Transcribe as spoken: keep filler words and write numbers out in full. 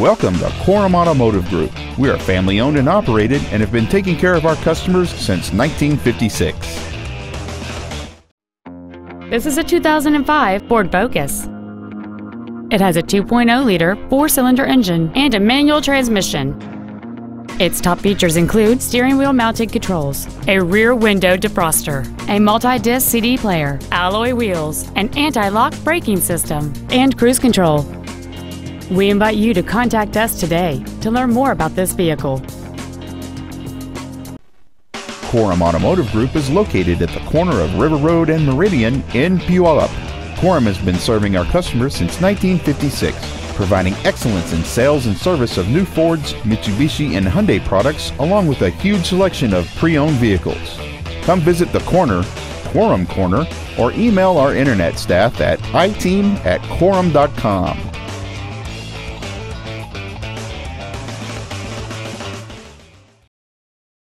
Welcome to Korum Automotive Group. We are family owned and operated and have been taking care of our customers since nineteen fifty-six. This is a two thousand five Ford Focus. It has a two point oh liter four-cylinder engine and a manual transmission. Its top features include steering wheel mounted controls, a rear window defroster, a multi-disc C D player, alloy wheels, an anti-lock braking system, and cruise control. We invite you to contact us today to learn more about this vehicle. Korum Automotive Group is located at the corner of River Road and Meridian in Puyallup. Korum has been serving our customers since nineteen fifty-six, providing excellence in sales and service of new Fords, Mitsubishi, and Hyundai products, along with a huge selection of pre-owned vehicles. Come visit the Corner, Korum Corner, or email our internet staff at iteam at korum dot com.